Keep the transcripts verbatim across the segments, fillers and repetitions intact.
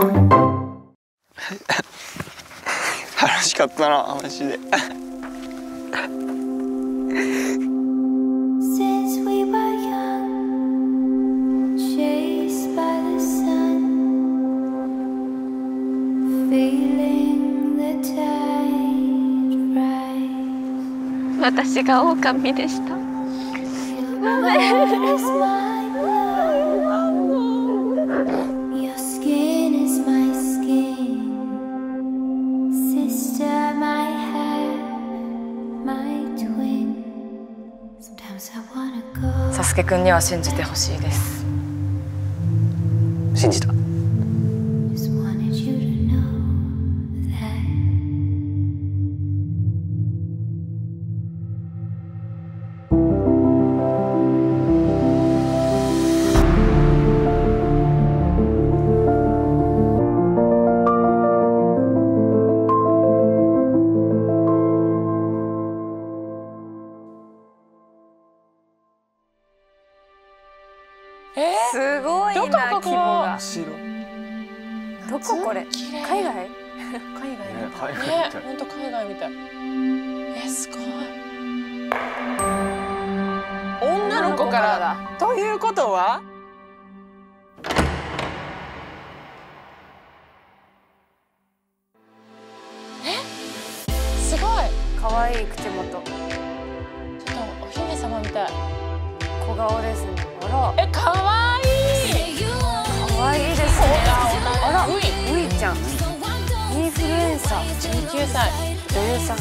楽しかったなマジで。私が狼でした。サスケ君には信じてほしいです。信じた。すごいな、規模が。どここれ？海外？海外みたい。ね、本当海外みたい。え、すごい。女の子から。ということは？え、すごい。可愛い口元。ちょっとお姫様みたい。小顔ですね。あら。え、可愛い。可愛いですね。あら、ういちゃん。インフルエンサー、じゅうきゅうさい、女優さん。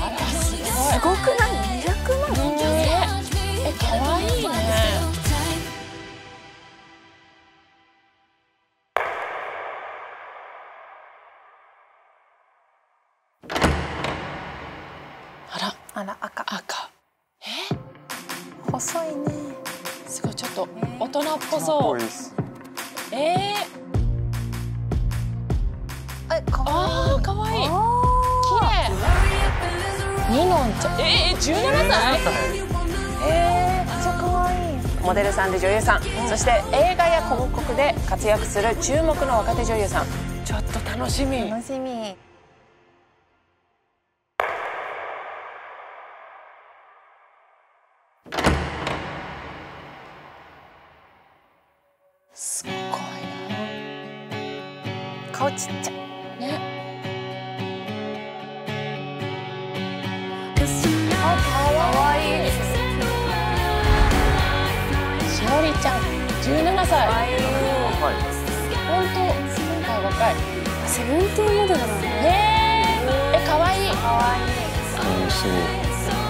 あら、すごい。すごくない？にひゃくまん。え、可愛いね。あら、あら、赤。赤。え？細いね。すごい、ちょっと大人っぽそう。えー、え、かわいい。あー、かわいい。綺麗。ニノンちゃん。えー、じゅうななさい。えー、めっちゃかわいい。モデルさんで女優さん、そして映画や広告で活躍する注目の若手女優さん。ちょっと楽しみ。楽しみ。すっごいな。顔ちっちゃいね。あ、可愛い。しおりちゃん、じゅうななさい。若い。本当、今回若い。セブンティーンモデルだね。ねえ、可愛い。可愛い。うん、すごい。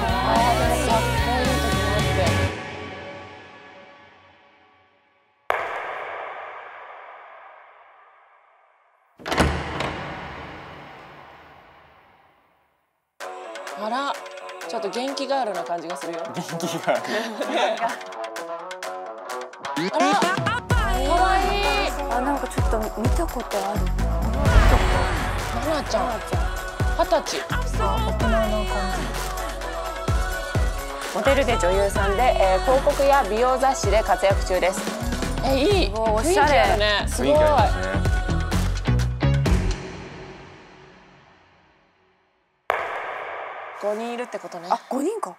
あ、でもかっこいい。あら、ちょっと元気ガールな感じがするよ。元気ガール。あら、可愛い。あ、なんかちょっと見たことあるな。ナナちゃん、二十歳。あ、大人の感じ。モデルで女優さんで、えー、広告や美容雑誌で活躍中です。え、いい。おしゃれね。すごい。ごにんいるってことね。あ、ごにんか。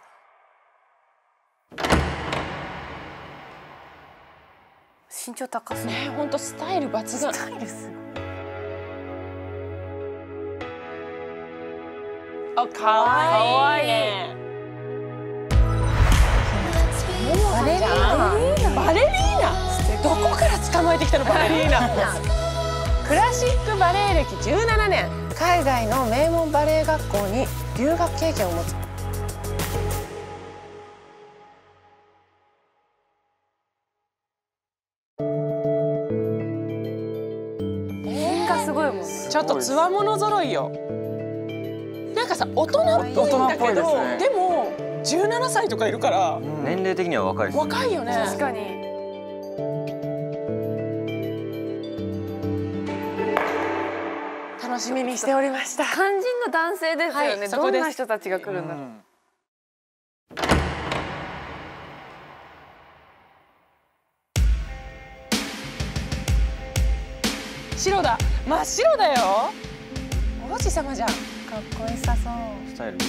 身長高そうね。本当スタイル抜群。スタイルすごい。あ、可愛いね。バレリーナ。バレリーナ。どこから捕まえてきたのバレリーナ。クラシックバレエ歴じゅうななねん。海外の名門バレエ学校に留学経験を持つ。えー、すごいもんね。ちょっとつわもの揃いよ。なんかさ、大人っぽいんだけど、でもじゅうななさいとかいるから年齢的には若いですね。若いよね。確かに。楽しみにしておりました。肝心の男性ですよね。はい、どんな人たちが来るんだろう。白だ、真っ白だよ。王子様じゃん。かっこよさそう。スタイルいい。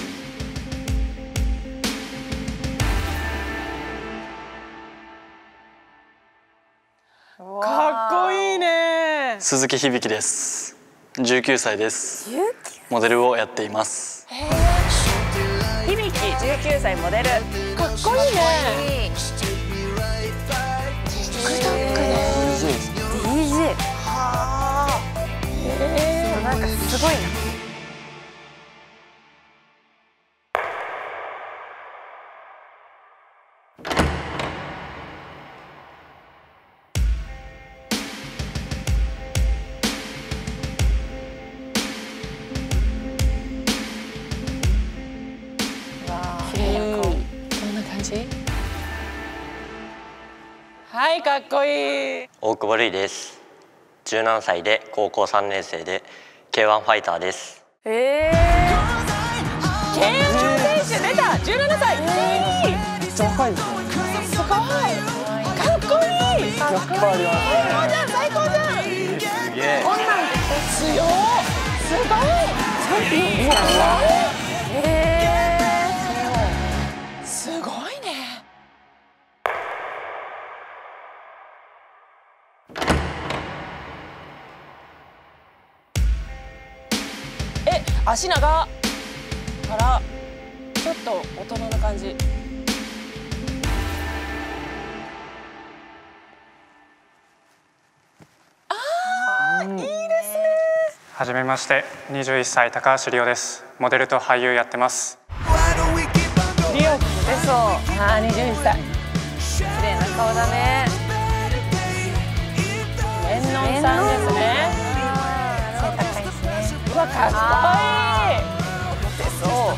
かっこいいね。鈴木響です。じゅうきゅうさいです。モデルをやっています。響、じゅうきゅうさいモデル、かっこいいね。 TikTok で ディージェー。 はー、なんかすごいな。はい、かっこいい。大久保瑠衣です。じゅうななさいでこうこうさんねんせいで ケーワン ファイターです。ええー。ケーワン 選手出た。じゅうななさい。めっちゃ若いですね。すごい。かっこいい。かっこいい。最高じゃん、最高じゃん。すげえ。こんなん強い。すごい。すごい。ええー。足長からちょっと大人な感じ。あー、うん、いいですね。はじめまして、にじゅういっさい高橋リオです。モデルと俳優やってます。リオ出そう。あー、にじゅういっさい。綺麗な顔だね。レンノンさんですね。うわ、かっこいい。モテそう。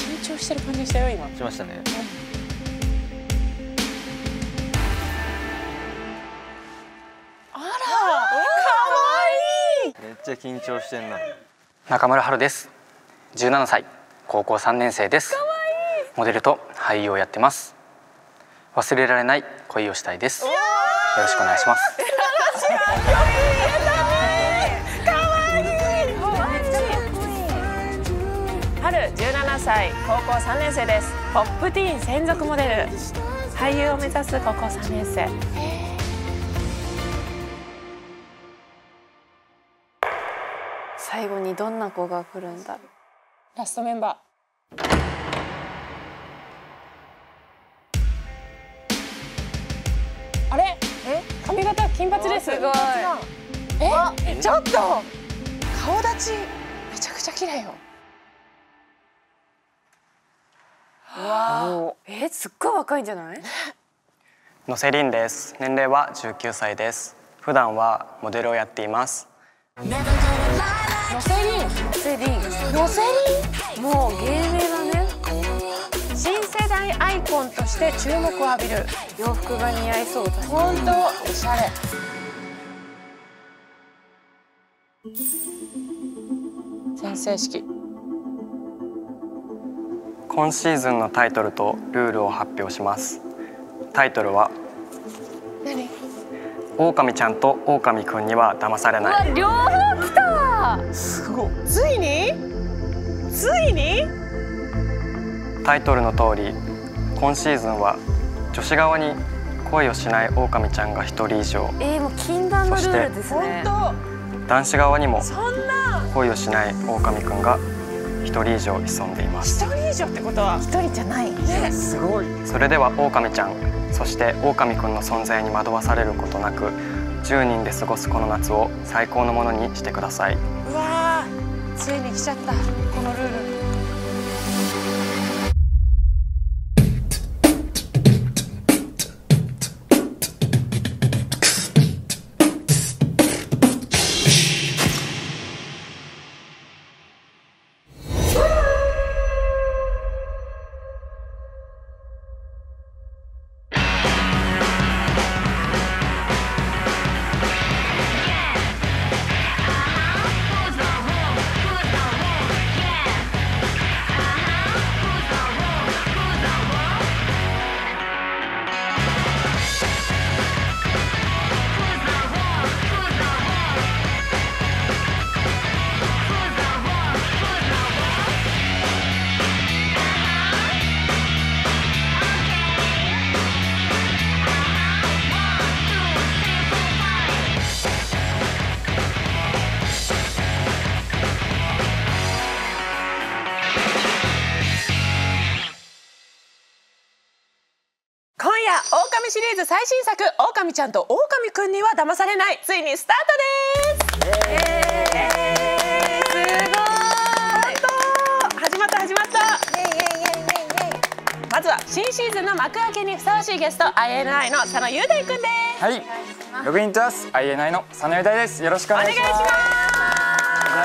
緊張してる感じしたよ今。しましたね。うん、めっちゃ緊張してんな。中村春です。じゅうななさい、こうこうさんねんせいです。モデルと俳優をやってます。忘れられない恋をしたいです。よろしくお願いします。春、じゅうななさい、こうこうさんねんせいです。ポップティーン専属モデル、俳優を目指すこうこうさんねんせい。最後にどんな子が来るんだろう。ラストメンバー。あれ？え？髪型金髪です。すごい。え？ちょっと顔立ちめちゃくちゃ綺麗よ。わあ。え、すっごい若いんじゃない？のせりんです。年齢はじゅうきゅうさいです。普段はモデルをやっています。のせりん、のせりん、のせりん、もう芸名だね。新世代アイコンとして注目を浴びる。洋服が似合いそうだね。本当おしゃれ。宣誓式。今シーズンのタイトルとルールを発表します。タイトルは。何？狼ちゃんと狼くんには騙されない。両方来た。すごい。ついについにタイトルの通り、今シーズンは女子側に恋をしない狼ちゃんがひとり以上、えー、もう禁断のルールですね。男子側にも恋をしない狼くんがひとり以上潜んでいます。ひとり以上ってことはひとりじゃないね。すごい。それでは狼ちゃん、そして狼くんの存在に惑わされることなく、じゅうにんで過ごすこの夏を最高のものにしてください。うわー、ついに来ちゃったこのルール。リーズ最新作「オオカミちゃんとオオカミくんには騙されない」ついにスタートです。えー、すごい、始まった始まった。イエイイエイイエイイエイ。まずは新シーズンの幕開けにふさわしいゲスト アイエヌアイ の佐野雄大くんです。はい、ログイントアス アイエヌアイ の佐野雄大です。よろしくお願いします。お願いし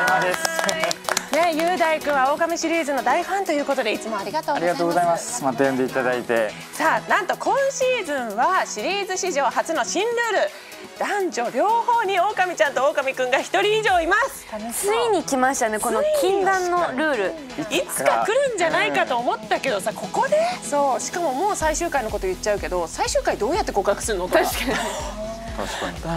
ます。ね、雄大君はオオカミシリーズの大ファンということで、いつもありがとうございます。ありがとうございます。また呼んでいただいて。さあ、なんと今シーズンはシリーズ史上初の新ルール。男女両方にオオカミちゃんとオオカミくんが一人以上います。ついに来ましたね、この禁断のルール。いつか来るんじゃないかと思ったけどさ、ここで。そう、しかももう最終回のこと言っちゃうけど、最終回どうやって告白するのとか。確かに。確かに確か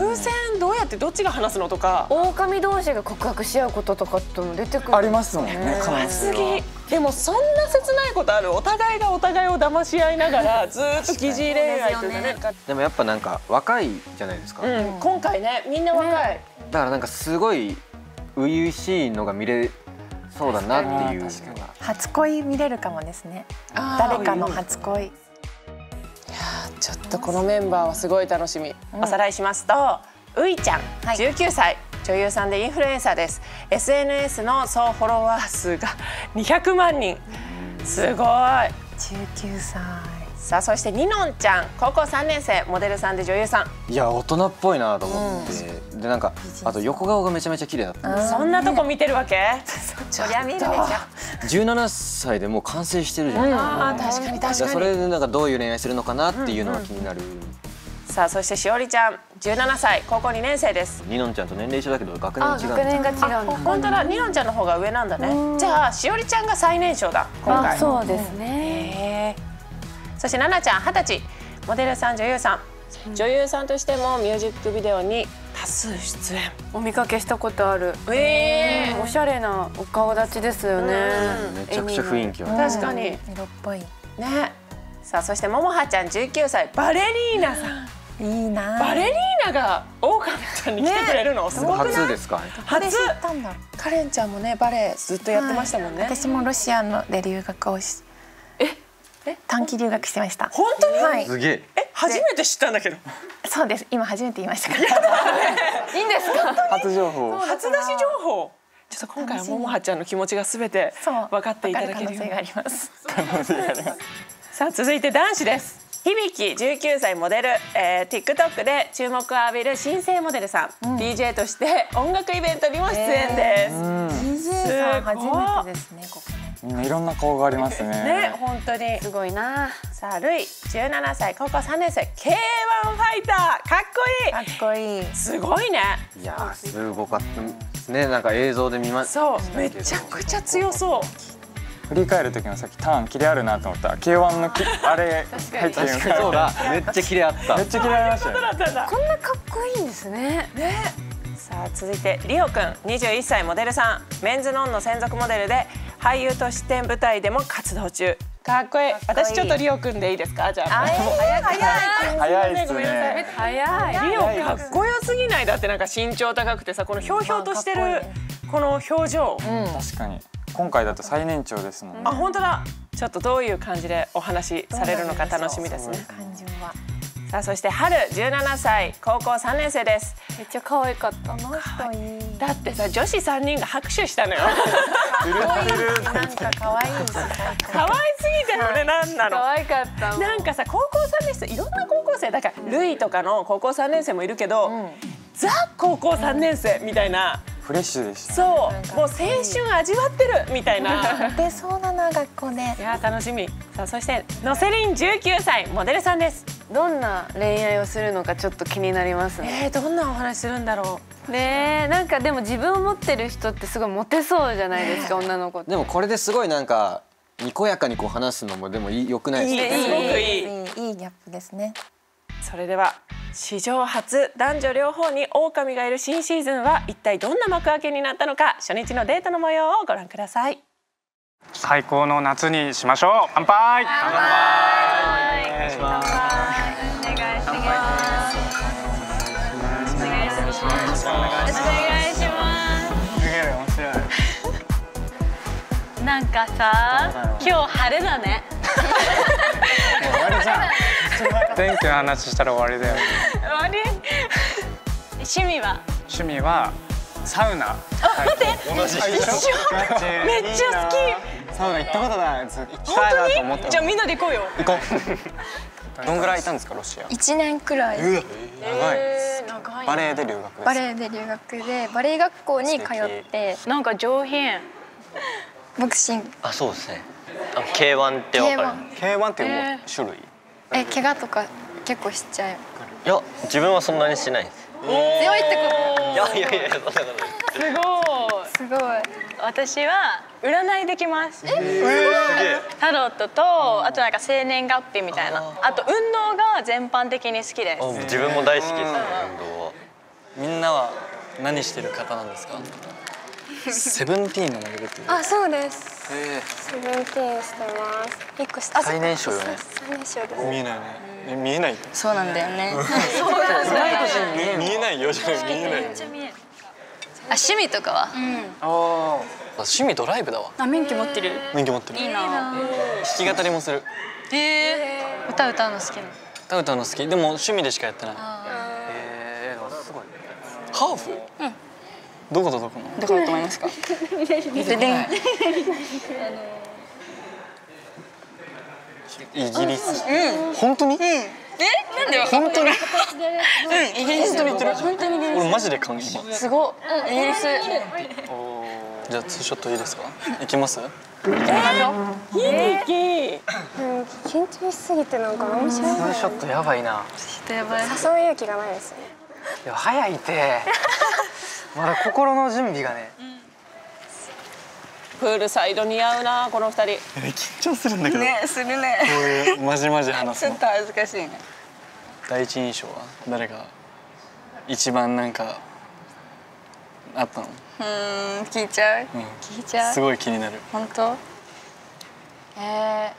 に風船どうやってどっちが話すのとか、狼同士が告白し合うこととかっても出てくる、ね、ありますもんね。怖すぎ。でもそんな切ないことある？お互いがお互いを騙し合いながらずーっと疑似恋愛というかね。でもやっぱなんか若いじゃないですか、うん、今回ね、みんな若い、うん、だからなんかすごい初々しいのが見れそうだなっていう。初恋見れるかもですね、誰かの初恋。ちょっとこのメンバーはすごい楽しみ。おさらいしますと、ういちゃんじゅうきゅうさい、女優さんでインフルエンサーです。 エスエヌエス の総フォロワー数がにひゃくまんにん、すごい。じゅうきゅうさい。さあ、そしてにのんちゃん、高校さんねんせい、モデルさんで女優さん。いや、大人っぽいなと思って、うん、でなんかあと横顔がめちゃめちゃ綺麗だったんです。そんなとこ見てるわけ？そりゃ見るでしょ。じゅうななさいでもう完成してるじゃん。あ、確かに確かに。それでなんかどういう恋愛するのかなっていうのが気になる。さあ、そしてしおりちゃんじゅうななさい、高校にねんせいです。にのんちゃんと年齢一緒だけど学年違うんだ。学年が違うんだ。本当だ、にのんちゃんの方が上なんだね。じゃあしおりちゃんが最年少だ今回。そうですね。そしてななちゃんはたち、モデルさん女優さん。女優さんとしてもミュージックビデオに多数出演。お見かけしたことある。ええ、おしゃれなお顔立ちですよね。めちゃくちゃ雰囲気は確かに色っぽいね。さあ、そしてももはちゃんじゅうきゅうさい、バレリーナさん。いいな。バレリーナがオオカミちゃんに来てくれるのすごくない？初ですか？初。カレンちゃんもね、バレエずっとやってましたもんね。私もロシアので留学をし、え、短期留学してました。本当に？はい。すげえ。え、初めて知ったんだけど。そうです。今初めて言いましたから。いいんですか？初情報。初出し情報。ちょっと今回はももはちゃんの気持ちがすべて分かっていただける可能性があります。可能性があります。さあ、続いて男子です。響じゅうきゅうさい、モデル、えー、TikTok で注目を浴びる新生モデルさん、うん、ディージェー として音楽イベントにも出演です。ディージェー さん初めてですね。ここ。いろんな顔がありますね。ね、本当にすごいな。さあ、ルイじゅうななさい、高校さんねんせい、ケーワン ファイター、かっこいい。かっこいい。すごいね。いやー、すごかったですね。なんか映像で見ました。そう、めちゃくちゃ強そう。振り返る時のさっきターンキレあるなと思ったら、ケーワン のきあれ入ってるの。そうだ。めっちゃキレあった。めっちゃキレありましたよね。こんなかっこいいんですね。ね。さあ、続いてリオくんにじゅういっさい、モデルさん、メンズノンの専属モデルで。俳優として舞台でも活動中。かっこいい。私ちょっとリオくんでいいですか？じゃあ早い早いですね。早い。リオかっこよすぎない？だってなんか身長高くてさ、このひょうひょうとしてるこの表情。確かに今回だと最年長ですもんね。あ、本当だ。ちょっとどういう感じでお話しされるのか楽しみですね。さあ、そして春じゅうななさい、高校さんねんせいです。めっちゃ可愛かった。だってさ、女子さんにんが拍手したのよ。なんか可愛いし、可愛すぎてのね、なんなの。可愛かった。なんかさ、高校さんねんせい、いろんな高校生だから、ルイとかの高校さんねんせいもいるけど、ザ高校さんねんせいみたいな。フレッシュでした。そう、もう青春味わってるみたいな。出そうだな、学校で。いや、楽しみ。さあ、そしてのせりんじゅうきゅうさい、モデルさんです。どんな恋愛をするのかちょっと気になりますね。え、どんなお話するんだろう。ねえ、なんかでも自分を持ってる人ってすごいモテそうじゃないですか、女の子って。でもこれですごいなんかにこやかにこう話すのもでも良くないですか？すごくいい、いいギャップですね。それでは史上初、男女両方にオオカミがいる新シーズンは一体どんな幕開けになったのか、初日のデートの模様をご覧ください。最高の夏にしましょう。乾杯。乾杯。お願いします。なんかさ、今日晴れだね。電気の話したら終わりだよね。終わり。趣味は趣味はサウナ。あ、待って、同じ。一緒。めっちゃ好き。サウナ行ったことない。行きたいなと思って。じゃあみんなで行こうよ。行こう。どんぐらいいたんですか、ロシア。一年くらい。長い。バレエで留学。バレエで留学でバレエ学校に通って。なんか上品。ボクシング。あ、そうですね。ケーワン ってわかる。ケーワン ってもう種類。え、怪我とか結構しちゃう。いや、自分はそんなにしないです。強いってこと。いやいやいや、そんなことない。すごい。すごい。私は占いできます。え、すごい。タロットと、あとなんか生年月日みたいな。あと運動が全般的に好きです。自分も大好きです。運動は。みんなは何してる方なんですか。セブンティーンのモデルっていう。あ、そうです。セブンティーンしてます。一個下。最年少よね。最年少です。見えないね。見えない。そうなんだよね。そうなんだよね。見えないよ。じゃない。見えない。あ、趣味とかは。ああ。趣味ドライブだわ。あ、免許持ってる。免許持ってる。いいな。弾き語りもする。へえ。歌歌うの好きなの。歌歌うの好き。でも趣味でしかやってない。ええ、すごい。ハーフ。うん。どことどこの。どこだと思いますか。イギリス。本当に。え、なんで。本当に。イギリス。本当に。本当に。俺マジで感じ。すごい。イギリス。じゃあツーショットいいですか。行きます。行きましょう。緊張しすぎてなんか面白い。ツーショットやばいな。誘う勇気がないですね。いや、早いて。まだ心の準備がね。プールサイド似合うな、この二人。緊張するんだけど。ね、するね。こういうまじまじ話すの。ちょっと恥ずかしいね。第一印象は誰が一番なんかあったの？うん、聞いちゃう。聞いちゃう。すごい気になる。本当？え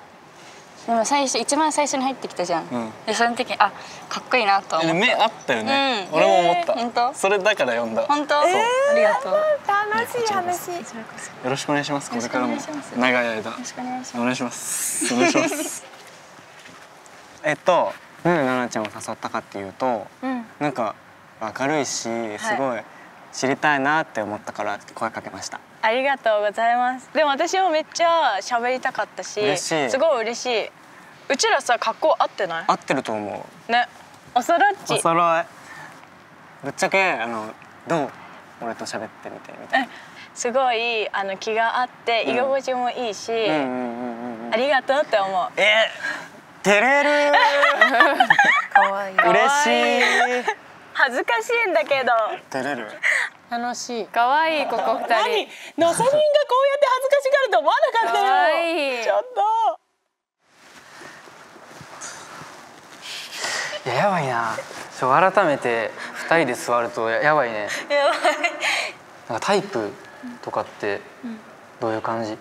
ー、でも最初一番最初に入ってきたじゃん。でその時あ、かっこいいなと思った。目あったよね。俺も思った。本当？それだから読んだ。本当？ありがとう。楽しい話。よろしくお願いします。これからも長い間。よろしくお願いします。お願いします。お願いします。えっと、なんでナナちゃんを誘ったかっていうと、なんか明るいし、すごい知りたいなって思ったから声かけました。ありがとうございます。でも私もめっちゃ喋りたかったし、すごい嬉しい。うちらさ、格好合ってない？合ってると思う。ね。おそろっち。おそろい。ぶっちゃけあのどう俺と喋ってみてみたいな。すごいあの気があって居心地もいいし、ありがとうって思う。え、照れる。可愛い。嬉しい。恥ずかしいんだけど。照れる。楽しい。可愛いここ二人。何？のさみんがこうやって恥ずかしがると思わなかったよ。ちょっと。いや、やばいな。ちょ改めてふたりで座ると や, やばいね。やばい。なんかタイプとかってどういう感じ？うん、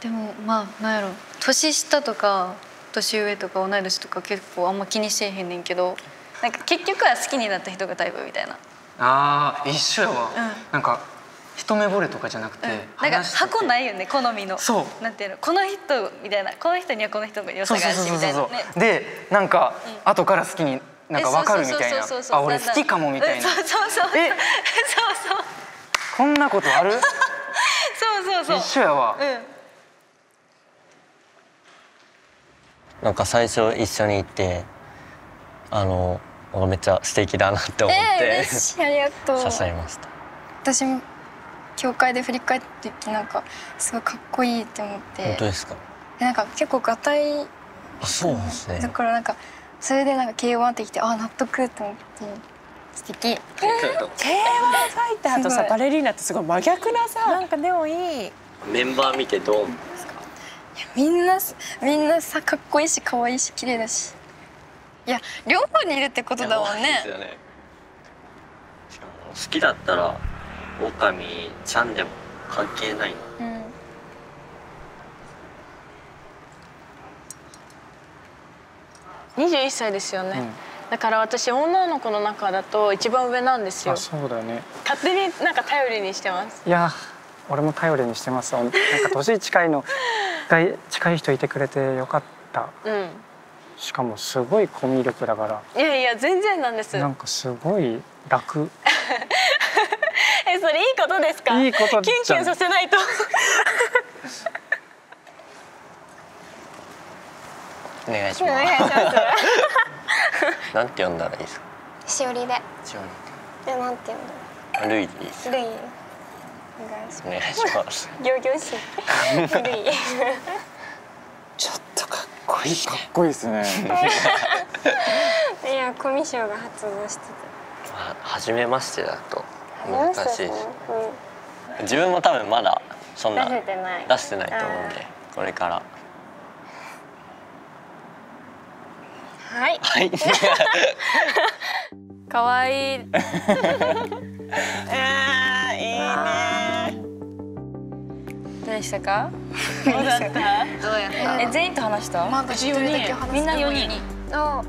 でもまあなんやろ、年下とか年上とか同い年とか結構あんま気にしてへんねんけど、なんか結局は好きになった人がタイプみたいな。ああ、一緒やわ。うん、なんか一目惚れとかじゃなくて、うん、なんか箱ないよね、好みの。そう。なんていうの、この人みたいな、この人にはこの人の良さがあるしみたいなね。で、なんか、うん、後から好きになんかわかるみたいな。あ、俺好きかもみたいな。そうそうそう。え、そうそう。こんなことある？そうそうそう。一緒やわ。うん、なんか最初一緒に行って、あのめっちゃ素敵だなって思って、えー、ありがとう。支えました。私も。教会で振り返ってきてなんかすごいかっこいいって思って。本当ですか。なんか結構ガタイ。あ、そうですね。だからなんかそれでなんか ケーワン ってきて、あ、納得って思って素敵。ケーワン ファイターとさバレリーナってすごい真逆なさ、なんかでもいい。メンバー見てどう思いますか。いや、みんなみんなさかっこいいし可愛いし綺麗だし、いや両方にいるってことだもんね。しかも好きだったら。狼ちゃんでも関係ない。うん、にじゅういっさいですよね、うん、だから私女の子の中だと一番上なんですよ。あ、そうだね。勝手になんか頼りにしてます。いや、俺も頼りにしてます。なんか年近いの近い人いてくれてよかった。うん、しかもすごいコミュ力だから。いやいや全然なんです。なんかすごい楽え、それいいことですか？いいことじゃん。キュンキュンさせないとお願いしますなんて呼んだらいいですか？しおりで。しおりで。なんて呼んだら？ルイでいいです。ルイ。お願いします。ギョギョシルイちょっとかっこいい。かっこいいですねいや、コミショが発動してて、まあ、初めましてだと難しいし、ね、うん、自分も多分まだそんな出せてない、出してないと思うんで、これからはいはいかわいいえー、いいね。どうでしたか？どうだった？どうやった？え、全員と話した？まあ私よにんだけ話した。みんなよにん。あ、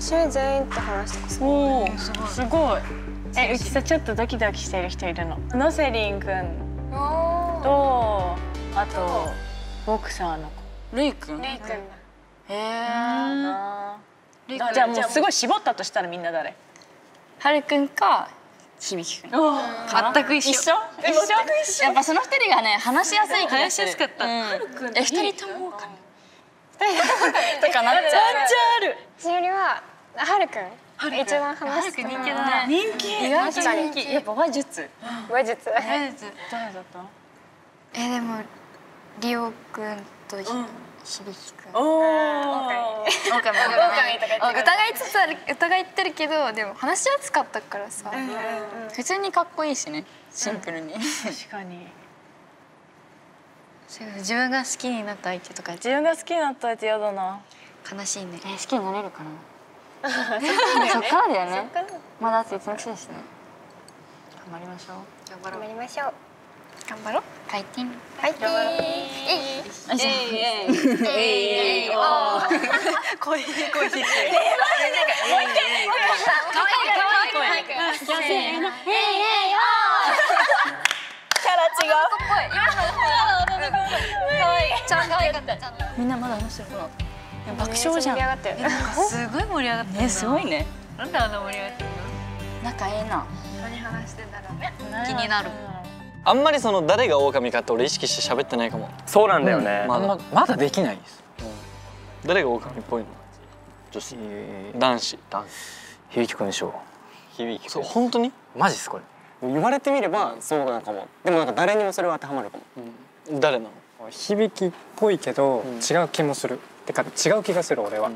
しおり全員と話した。おお、すごい。すごい。え、うちさちょっとドキドキしてる人いるの。のせりんくんと、あとボクサーの子。るいくん？るいくんだ。へえ。じゃあもうすごい絞ったとしたらみんな誰？はるくんか。響くん。全く一緒。一緒。やっぱその二人がね、話しやすい。話しやすかった。え、二人ともか。とかなっちゃう。なっちゃう。しおりは、はるくん。一番話す。人気だね。人気。意外と人気。やっぱ話術。話術。話術。誰だった？え、でも、りおくんと響くん。おお。疑いつつある、疑ってるけど、でも話しやすかったからさ、普通にかっこいいしね、シンプルに。確かに。自分が好きになった相手とか。自分が好きになった相手やだな。悲しいね。好きになれるかな。そっからだよね。まだあといちねん生ですね。頑張りましょう。頑張りましょう。頑張ろう。ファイティン。ファイティン。えいえいえいお。声で声で。え、マジで。もう一回。可愛い可愛い声。えいえいお。キャラ違う。今の可愛い。ちゃん可愛かった。みんなまだ面白い。爆笑じゃん。すごい盛り上がってる。え、すごいね。なんであんな盛り上がってるの？仲ええな。何話してたら気になる。あんまりその誰が狼かって俺意識して喋ってないかも。そうなんだよね。まだまだできないです。誰が狼っぽいの？女子、男子、男子。響くんでしょう。響く。そう、本当に？マジっすこれ。言われてみればそうなのかも。でもなんか誰にもそれは当てはまるかも。誰なの？響っぽいけど違う気もする。てか違う気がする俺は。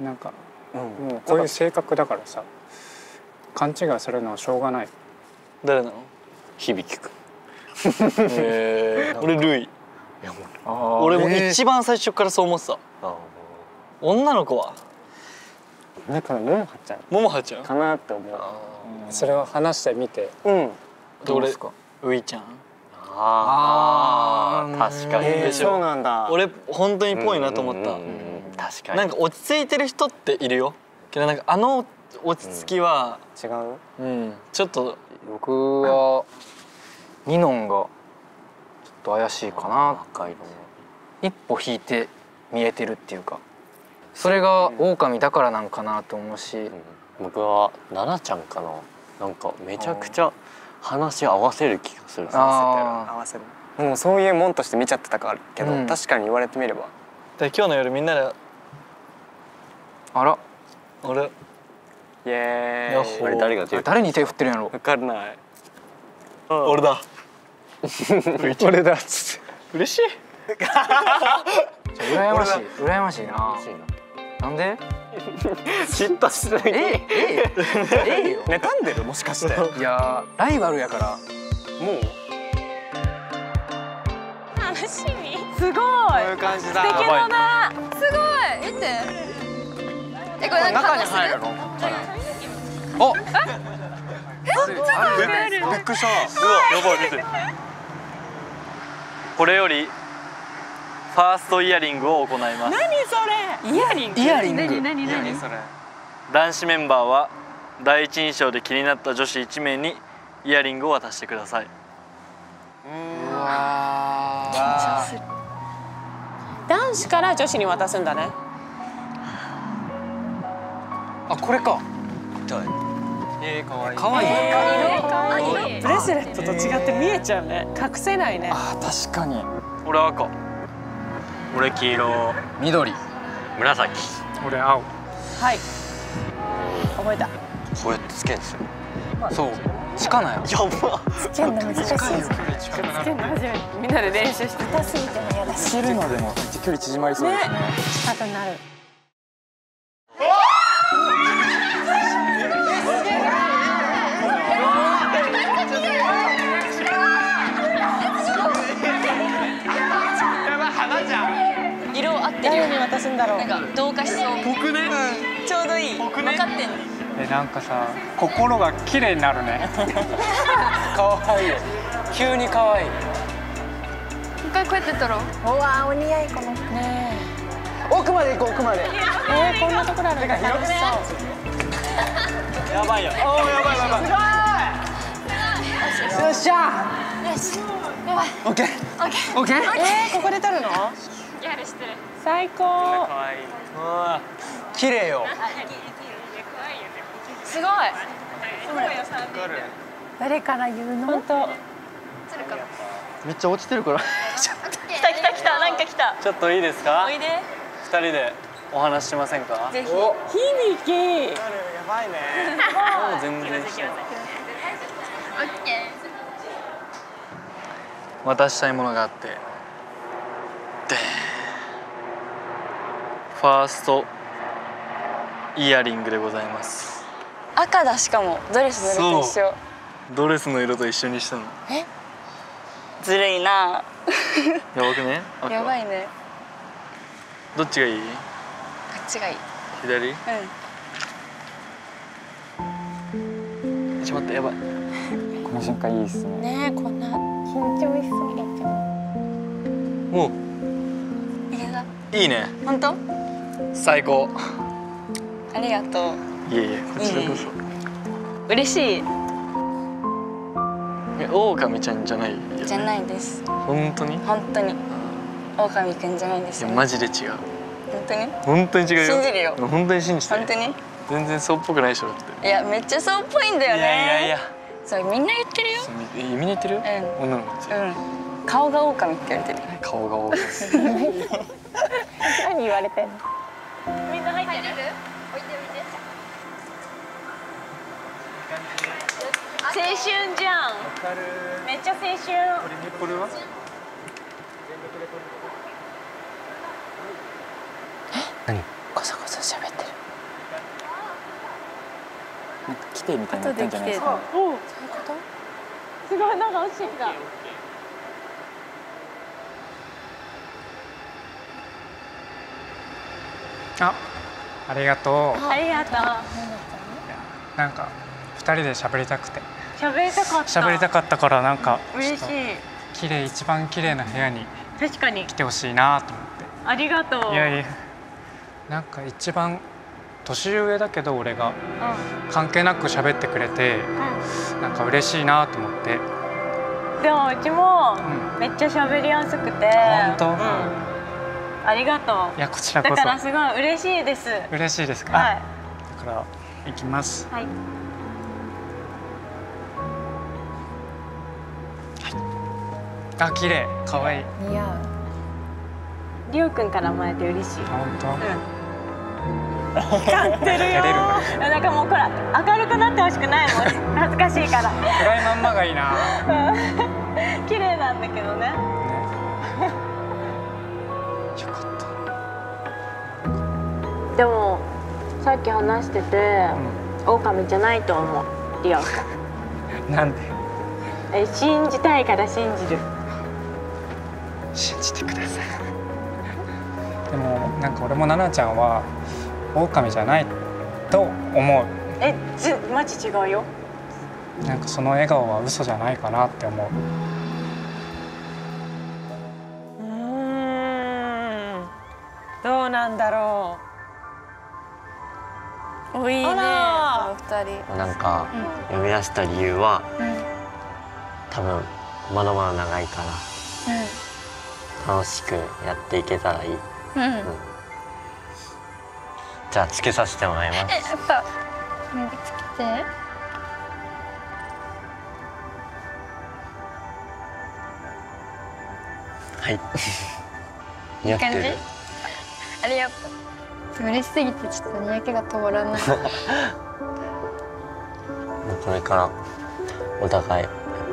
なんかもうこういう性格だからさ、勘違いするのはしょうがない。誰なの？響く。俺ルイ。俺も一番最初からそう思ってた。女の子は。だからももはちゃん。ももはちゃん。かなって思う。それは話してみて。うん。どうですか。ういちゃん。ああ、確かにでしょ。そうなんだ。俺本当にぽいなと思った。確かに。なんか落ち着いてる人っているよ。けどなんかあの落ち着きは違う。うん。ちょっと。僕はニノンがちょっと怪しいかな。一歩引いて見えてるっていうか、それが狼だからなんかなと思うし、うん、僕はナナちゃんかな。なんかめちゃくちゃ話合わせる気がする。合わせる。もうそういうもんとして見ちゃってたからけど、うん、確かに言われてみれば。で今日の夜みんなであらあれ。イエーイ。あれ誰が手？誰に手振ってるんやろ。分かんない。俺だ。俺だっつって。嬉しい。羨ましい。羨ましいな。なんで？嫉妬しない。ええええよ。ね、なんでるもしかして。いやライバルやから。もう。楽しみ。すごい。こういう感じだ。素敵のだ。すごい。見て。え、これ中に入るの？お、びっくりした。やばい見て。これよりファーストイヤリングを行います。何それ？イヤリング。イヤリング。何何何それ？男子メンバーは第一印象で気になった女子いち名にイヤリングを渡してください。うわ。緊張する。男子から女子に渡すんだね。あ、これか。えー、かわいい。かわいい。えー、ブレスレットと違って見えちゃうね。隠せないね。あ、確かに。俺赤。俺黄色。緑。紫。俺青。はい。覚えた。こうやってつけんすよ。そう。つかないよ。やば。つけんの難しい。つけんの初めて。みんなで練習して。硬すぎても嫌だし。つけるのでも距離縮まりそうですね。硬くなる。誰に渡すんだろう。なんか同化しそう。僕ね。ちょうどいい。僕ね。分かってんの。え、なんかさ、心が綺麗になるね。可愛い。急に可愛い。一回こうやって撮ろう。うわ、お似合いこの。ね。奥まで行こう、奥まで。えー、こんなところあるんだ。広くね。やばいよ。おお、やばいやばい。すごい。よっしゃ。よし。やばい。オッケー。オッケー。えー、ここで撮るの？やるしてる。最高。可愛い。わあ、綺麗よ。すごい。誰から言うの？本当。めっちゃ落ちてるから。来た来た来た、なんか来た。ちょっといいですか？おいで。二人でお話ししませんか？ぜひ。響き。やばいね。もう全然。渡したいものがあって。で。ファーストイヤリングでございます。赤だ。しかもドレスの色と一緒。ドレスの色と一緒にしたの。え、ずるいな。やばくね。やばいね。どっちがいい？どっちがいい？左？うん。ちょっと待って、やばい。この瞬間いいですね。ねえ、こんな緊張しそうだけど。もういいな。いいね。本当？最高。ありがとう。いえいえ、こちらこそ。嬉しい。え、狼ちゃんじゃない。じゃないです。本当に。本当に。狼くんじゃないです。いや、マジで違う。本当に。本当に違うよ。信じるよ。本当に信じて。本当に。全然そうっぽくないでしょって。いや、めっちゃそうっぽいんだよね。いやいやいや。そう、みんな言ってるよ。え、みんな言ってる？うん。女の子たち。うん。顔が狼って言われてる。顔が狼。何言われてんの？みんな入ってる？置いてみて。青春じゃん。めっちゃ青春。これは？え？何？こそこそ喋ってる。なんか来てみたいな感じじゃないですか。そういうこと？すごい、なんか惜しいんだ。あ、ありがとう。ありがとう。なんか二人で喋りたくて。喋りたかった。喋りたかったからなんか嬉しい。綺麗、一番綺麗な部屋に確かに来てほしいなと思って。ありがとう。いやいや。なんか一番年上だけど俺が関係なく喋ってくれて、うん、なんか嬉しいなと思って。でもうちもめっちゃ喋りやすくて。本当。うん。ありがとう。いや、こちらこそ。だからすごい嬉しいです。嬉しいですか。はい。だから行きます。はい。はい。あ、綺麗、可愛い。似合う。りょうくんからもらえて嬉しい。本当。うん。光ってるよ。なんかもうこれ明るくなってほしくないもん。恥ずかしいから。暗いまんまがいいな。綺麗なんだけどね。でもさっき話してて、うん、狼じゃないと思う、リオ君。なんで？え、信じたいから信じる。信じてください。でもなんか俺もナナちゃんは狼じゃないと思う。え、ずマジ違うよ。なんかその笑顔は嘘じゃないかなって思う。うーん、どうなんだろう。おいいね、ふたり。なんか呼び出した理由は、多分まだまだ長いから楽しくやっていけたらいい。じゃあつけさせてもらいます。え、やっぱつけて。はい。似合ってる。ありがとう。嬉しすぎてちょっとにやけが止まらない。これからお互い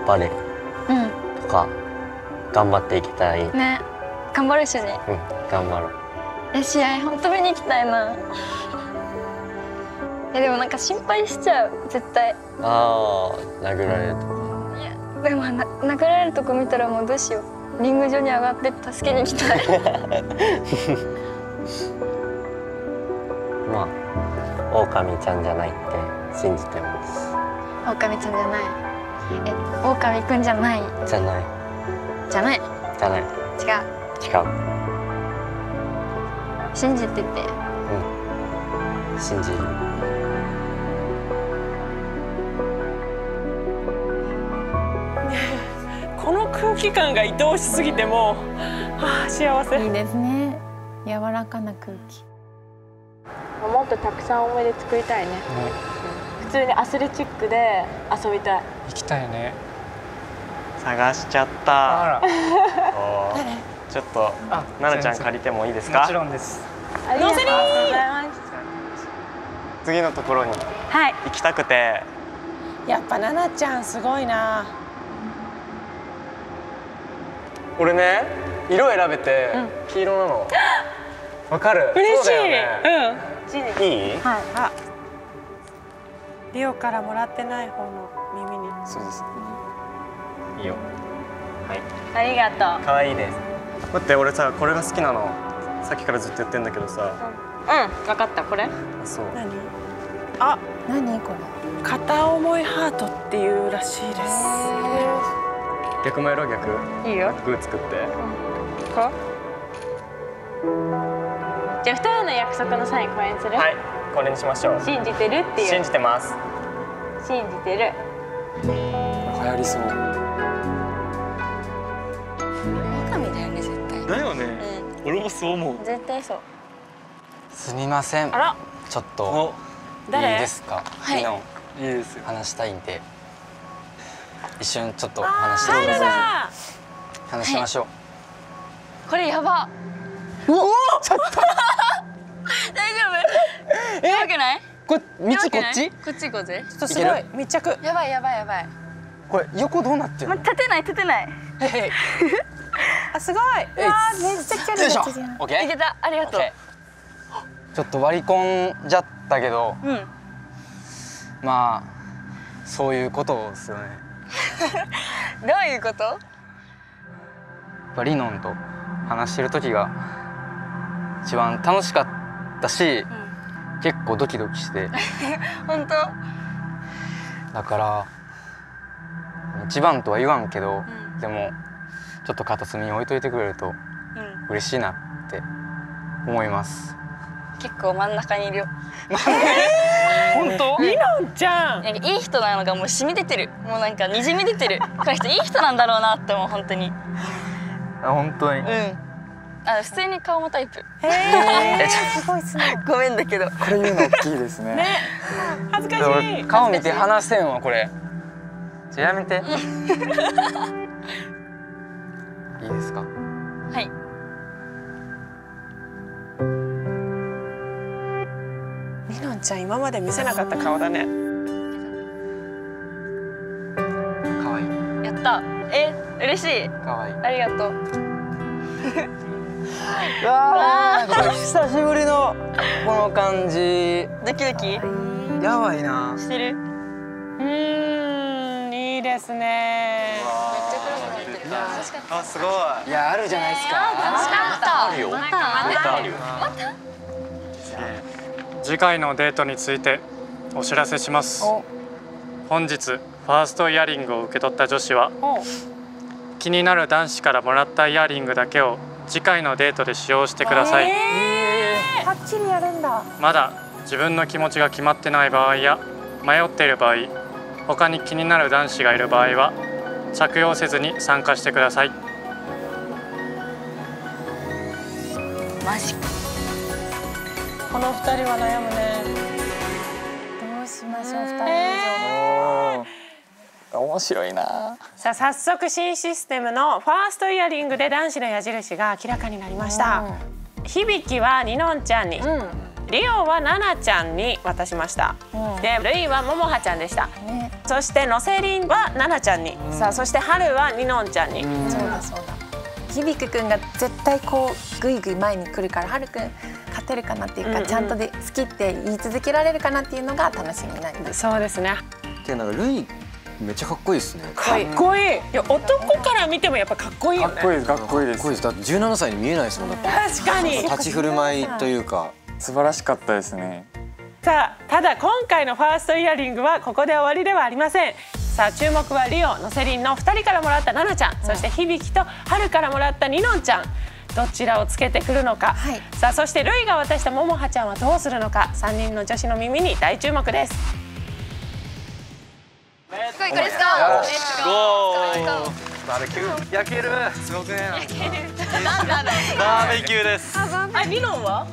バレーとか頑張っていけたらいい。ね、頑張る主人。うん、頑張ろう。え、試合本当見に行きたいな。え、でもなんか心配しちゃう、絶対。ああ、殴られるとこ。いや、でもな殴られるとこ見たらもうどうしよう。リング上に上がって助けに行きたい。まあ、狼ちゃんじゃないって信じてます。狼ちゃんじゃない。え、狼くんじゃない。じゃない。じゃない。じゃない。違う。違う。信じてて、うん、信じる。この空気感が愛おしすぎてもう、はあ、幸せ。いいですね、柔らかな空気。もっとたくさん思い出作りたいね、うん、普通にアスレチックで遊びたい。行きたいね。探しちゃった。あらちょっと奈々ちゃん借りてもいいですか？もちろんです。のせりー。次のところに行きたくて、はい、やっぱ奈々ちゃんすごいな。俺ね、色選べて黄色なの。わ、うん、かる。嬉しい。そうだよね。うん。いい？はい。あ、リオからもらってない方の耳に。そうです。いいよ。はい。ありがとう。可愛いです。待って、俺さ、これが好きなの。さっきからずっと言ってんだけどさ。うん、分かった。これ。そう。何？あ、何これ。片思いハートっていうらしいです。逆もやろう、逆。いいよ。グー作って。こう。じゃあ、二人の約束の際にこれにする。はい、これにしましょう。信じてるっていう。信じてます。信じてる。流行りそう。だよね、うん、俺もそう思う。絶対そう。すみません。あら、ちょっといいですか？昨日、はい、いいですよ。話したいんで一瞬ちょっと話してください。話しましょう、はい、これやば。おお、ちょっと大丈夫？やばくない？これ道こっち？こっち行こうぜ。ちょっとすごい密着。やばいやばいやばい。これ横どうなってるの？立てない立てない。あ、すごい。めっちゃキャリー。オッケー。いけた。ありがとう。ちょっと割り込んじゃったけど、まあそういうことですよね。どういうこと？リノンと話してる時が一番楽しかったし、結構ドキドキして。本当？だから一番とは言わんけど、でも。ちょっと片隅に置いといてくれると嬉しいなって思います。うん、結構真ん中にいるよ。本当？リノンちゃん。いい人なのがもう染み出てる。もうなんかにじみ出てる。この人いい人なんだろうなって思う、本当に。あ、本当に。うん。あ、普通に顔もタイプ。へえ。すごいすごい。ごめんだけど。これ言うの大きいですね。ね。恥ずかしい。顔見て話せんわこれ。じゃあやめて。いいですか？はい。リノンちゃん、今まで見せなかった顔だね。可愛い。やった。え、嬉しい。可愛い。ありがとう。うわー、久しぶりのこの感じ。ドキドキ？やばいな。してる？うーん、いいですね。あ、すごい。いや、あるじゃないですか。あるよ。またあるよ。次回のデートについてお知らせします。本日ファーストイヤリングを受け取った女子は気になる男子からもらったイヤリングだけを次回のデートで使用してください。はっきりやるんだ。まだ自分の気持ちが決まってない場合や迷っている場合、他に気になる男子がいる場合は着用せずに参加してください。マジか。このふたりは悩むね。どうしましょう、ふたり以上。面白いな。さあ早速新システムのファーストイヤリングで男子の矢印が明らかになりました。響はにのんちゃんに、うん、リオはななちゃんに渡しました。うん、でルイはももはちゃんでした。ね、そしてのせりんはななちゃんに、うん、さあそしてはるはにのんちゃんに。うん、そうだそうだ。響くんが絶対こうぐいぐい前に来るから、はるくん勝てるかなっていうか、うん、うん、ちゃんとで好きって言い続けられるかなっていうのが楽しみなんです。そうですね。でなんかルイめっちゃかっこいいですね。かっこいい。いや男から見てもやっぱかっこいいよね。かっこいいです、かっこいいです。かっこいいです。だってじゅうななさいに見えないですもん。だって確かに立ち振る舞いというか素晴らしかったですね。さあただ今回のファーストイヤリングはここで終わりではありません。さあ注目はリオのせりんのふたりからもらったななちゃん、そして響とはるからもらったにのんちゃん、どちらをつけてくるのか、はい、さあそしてルイが渡したももはちゃんはどうするのか、さんにんの女子の耳に大注目です。焼ける。すごくね。バーベキューです。あ、理論は？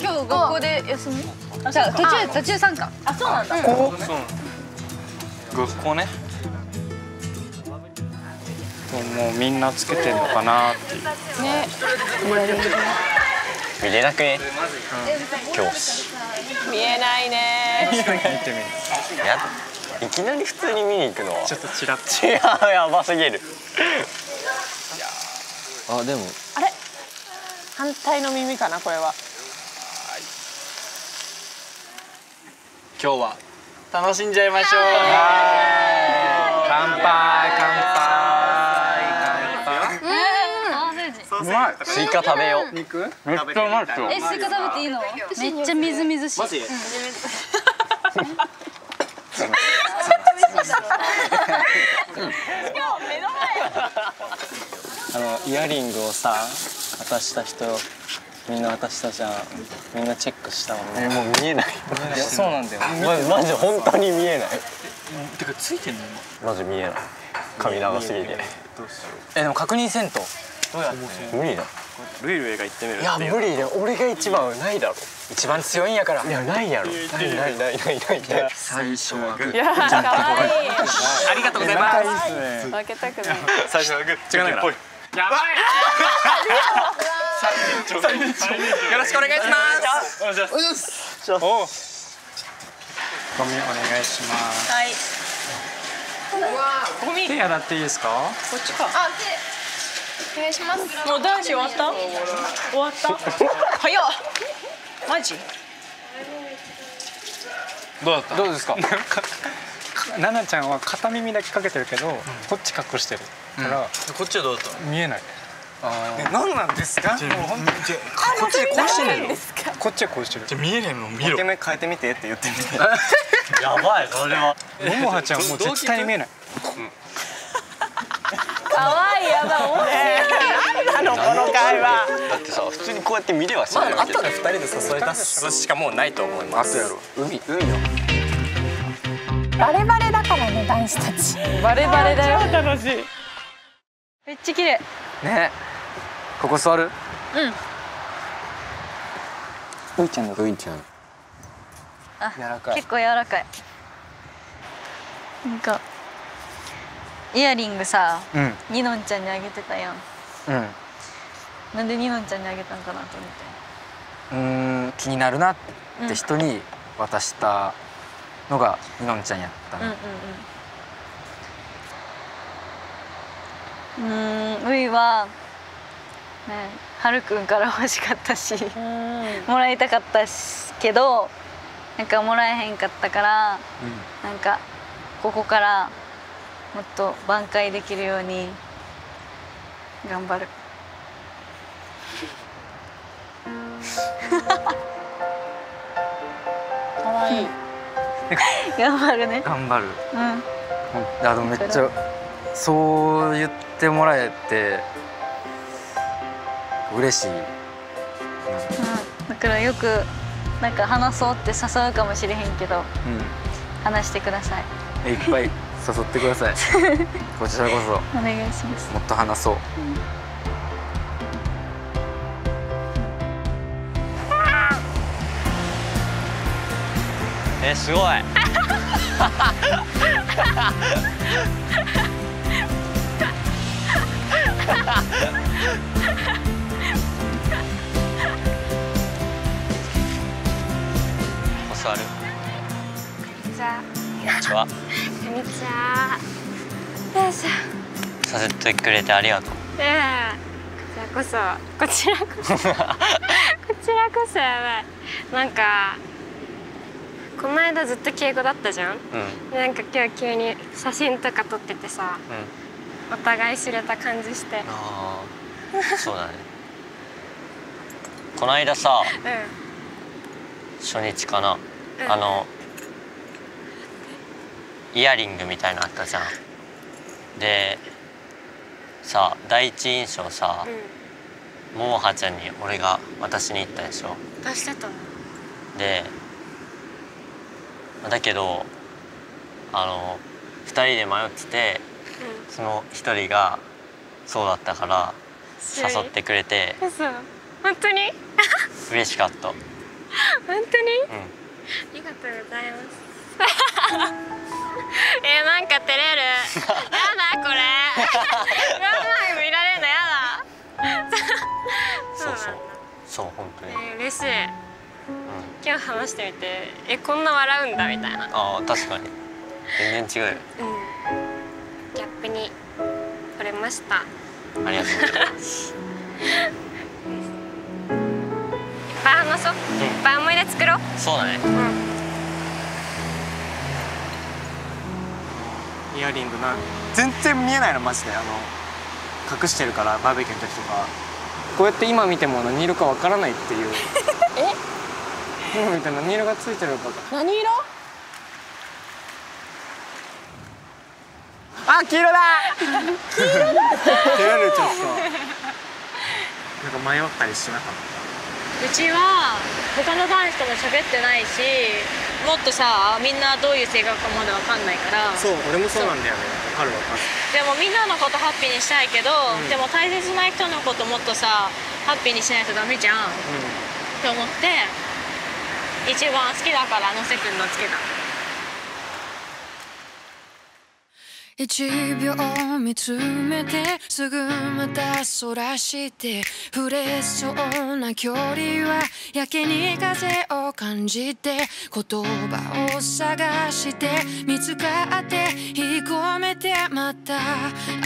今日学校で休み？じゃあ途中途中参加。あ、そうなんだ。学校ね。もうみんなつけてるのかなっていう。ね。見れなくね。教師。見えないね。見てみる。いきなり普通に見に行くのはちょっとちらっと違う、やばすぎる。あ、でもあれ反対の耳かな、これは。今日は楽しんじゃいましょう。乾杯乾杯乾杯。うまい。スイカ食べよう。肉めっちゃうまいっすよ。え、スイカ食べていいの？めっちゃみずみずしい。マジ？あのイヤリングをさ渡した人みんな渡したじゃん。みんなチェックしたもんね。もう見えない。いやそうなんだよ。マジ本当に見えない。てかついてんの？マジ見えない。髪長すぎて。えでも確認せんと。どうやって？無理だ。ルイルイが言ってみる。いや無理だ。俺が一番ないだろ。一番強いんやから。いやないやろ。ないないないないない。最初はグー。いや可愛い。ありがとうございます。負けたくない。最初はグー。違うなら。やばい。よろしくお願いします。お願いします。お願いします。ゴミお願いします。はい。ゴミ。手洗っていいですか？こっちか。あ手。お願いします。もう男子終わった？終わった？早っ。マジ？どうだった？どうですか？ななちゃんは片耳だけかけてるけど、こっち隠してるから。こっちはどうだった？見えない。何なんですか？こっちこうしてるの？こっちはこうしてる。じゃ見えないの見ろ。イケメン変えてみてって言ってみて。やばいそれは。ももはちゃんもう絶対に見えない。可愛いやだもんね。何なのこの会話。だってさ普通にこうやって見れはしない。まあ後でふたりで誘い出すしかもうないと思います。後やろう。海海よ。バレバレだからね男子たち。バレバレだよ。楽しい。めっちゃ綺麗。ね。ここ座る？うん。ういちゃんだ。ういちゃん。あ、柔らかい。結構柔らかい。なんか。イヤリングさ、うん、にのんちゃんにあげてたやん、うん、なんでにのんちゃんにあげたんかなと思って、うん、気になるなって人に渡したのがにのんちゃんやったの。うんうんうん。ういはね、はるくんから欲しかったしもらいたかったしけどなんかもらえへんかったから、うん、なんかここからもっと挽回できるように頑張る。可愛い。頑張るね。頑張る。うん。あのめっちゃそう言ってもらえて嬉しい。うん。だからよくなんか話そうって誘うかもしれへんけど、うん、話してください。えいっぱい。誘ってください。こちらこそ。お願いします。もっと話そう。うん、え、すごいお座る。こんにちは。こんにちは。こんにちは。よいしょ。させてくれてありがとう。うん。こちらこそ。こちらこそ。こちらこそやばい。なんか。この間ずっと敬語だったじゃん、うん、なんか今日急に写真とか撮っててさ、うん、お互い知れた感じして。ああそうだねこの間さ、うん、初日かな、うん、あのイヤリングみたいなのあったじゃん。でさ第一印象さ、うん、ももはちゃんに俺が渡しに行ったでしょ。渡してたのでだけどあのふたりで迷ってて、うん、そのひとりがそうだったから誘ってくれて。嘘、本当に嬉しかった。本当に、うん、ありがとうございますえ、なんか照れるやだこれやだ見られるのやだそうそうそう、本当に、えー、嬉しい。今日話してみて、え、こんな笑うんだみたいな。ああ、確かに。全然違うよ。うん。ギャップに惚れました。ありがとうございます。いっぱい話そう。うん、いっぱい思い出作ろう。そうだね。うん。イヤリングな、全然見えないのマジで、あの隠してるからバーベキューの時とか、こうやって今見ても何色かわからないっていう。え？みたいな、何色がついてるのか。何色？あ、黄色だ。黄色だ。照れちゃった。なんか迷ったりしなかった。うちは他の男子とも喋ってないし、もっとさ、みんなどういう性格かまだわかんないから。そう、俺もそうなんだよね。わかるわかる。でもみんなのことハッピーにしたいけど、うん、でも大切な人のこともっとさ、ハッピーにしないとダメじゃん。うん、って思って。一番好きだからのせくんのつけた。いちびょう見つめてすぐまたそらして触れそうな距離はやけに風を感じて言葉を探して見つかって引っ込めてまた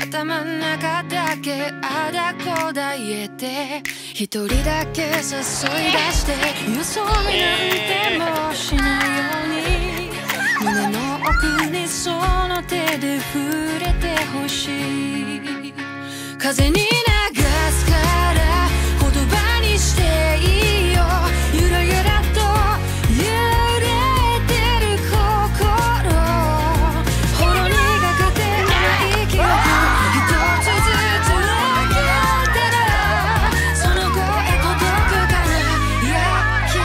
頭の中だけあだこだ言えて一人だけ誘い出してよそ見なんてもしないように胸の奥にその手で触れてほしい。風に流すから言葉にしていいよ。ゆらゆらと揺れてる心ほろ苦くてない記憶一つずつ分けたらその声届くからや気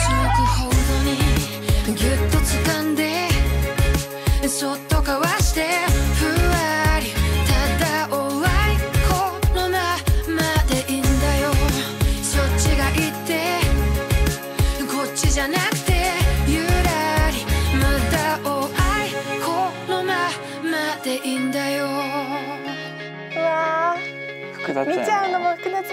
づくほどにぎゅっと掴んでそっとかわして見ちゃうのも複雑だな。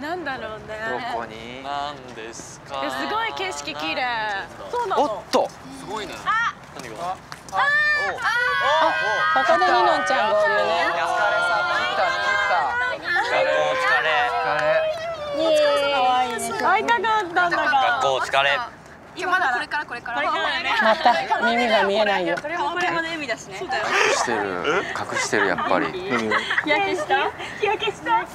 なんだろうね。どこに？なんですか？すごい景色綺麗。そうなの。おっと。すごいね。あ、何が？あ、あ、あ、高田にのんちゃんがおるね。お疲れ様。来た来た。お疲れ。疲れ。会いたかったんだが。学校お疲れ。いやまだこれからこれから。また耳が見えないよ。これもこれも耳だしね。隠してる隠してるやっぱり。日焼けした？日焼けした。